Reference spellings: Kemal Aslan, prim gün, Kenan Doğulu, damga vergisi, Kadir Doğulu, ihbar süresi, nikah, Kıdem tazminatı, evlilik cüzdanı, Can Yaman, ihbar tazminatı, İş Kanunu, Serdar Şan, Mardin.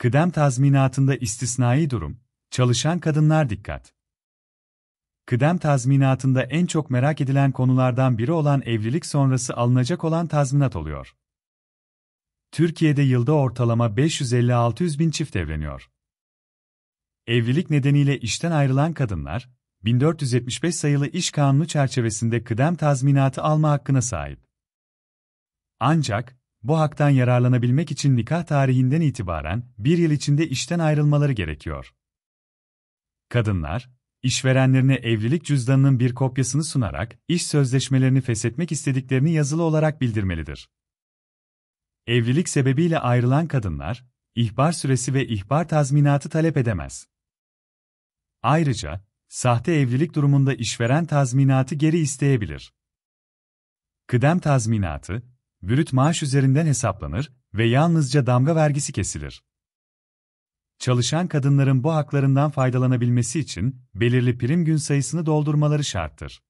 Kıdem tazminatında istisnai durum, çalışan kadınlar dikkat. Kıdem tazminatında en çok merak edilen konulardan biri olan evlilik sonrası alınacak olan tazminat oluyor. Türkiye'de yılda ortalama 550-600 bin çift evleniyor. Evlilik nedeniyle işten ayrılan kadınlar, 1475 sayılı İş Kanunu çerçevesinde kıdem tazminatı alma hakkına sahip. Ancak, bu haktan yararlanabilmek için nikah tarihinden itibaren 1 yıl içinde işten ayrılmaları gerekiyor. Kadınlar, işverenlerine evlilik cüzdanının bir kopyasını sunarak iş sözleşmelerini feshetmek istediklerini yazılı olarak bildirmelidir. Evlilik sebebiyle ayrılan kadınlar, ihbar süresi ve ihbar tazminatı talep edemez. Ayrıca, sahte evlilik durumunda işveren tazminatı geri isteyebilir. Kıdem tazminatı, brüt maaş üzerinden hesaplanır ve yalnızca damga vergisi kesilir. Çalışan kadınların bu haklarından faydalanabilmesi için belirli prim gün sayısını doldurmaları şarttır.